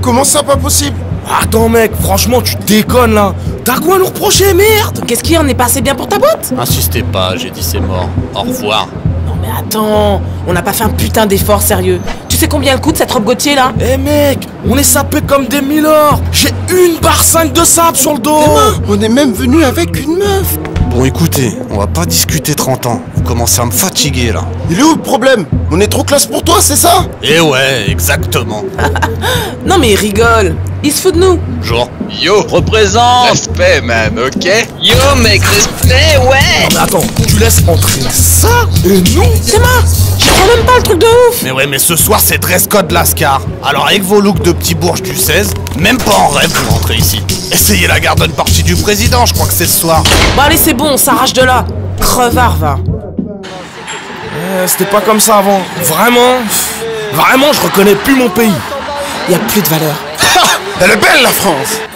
Comment ça, pas possible? Attends mec, franchement tu déconnes là. T'as quoi à nous reprocher, merde? Qu'est-ce qu'il y a, on est pas assez bien pour ta boîte? Insistez pas, j'ai dit c'est mort, au revoir. Non mais attends, on n'a pas fait un putain d'effort sérieux. Tu sais combien elle coûte cette robe Gauthier là? Eh mec, on est sapés comme des milords. J'ai 1,5 barre de sable sur le dos. On est même venu avec une meuf. Bon écoutez, on va pas discuter 30 ans, vous commencez à me fatiguer là. Il est où le problème? On est trop classe pour toi, c'est ça? Eh ouais, exactement. Non mais rigole, il se fout de nous. Bonjour. Yo, représente. Respect man, ok? Yo mec, respect, ouais. Non mais attends, tu laisses entrer ça et nous? C'est marre, j'y crois même pas le truc de ouf. Mais ouais, mais ce soir c'est dress code Lascar. Alors avec vos looks de petits bourges du 16, même pas en rêve vous rentrez ici. Essayez la garden party du président, je crois que c'est ce soir. Bah allez, c'est bon, on s'arrache de là. Crevard, va. C'était pas comme ça avant. Vraiment, je reconnais plus mon pays. Y a plus de valeur. Elle est belle la France.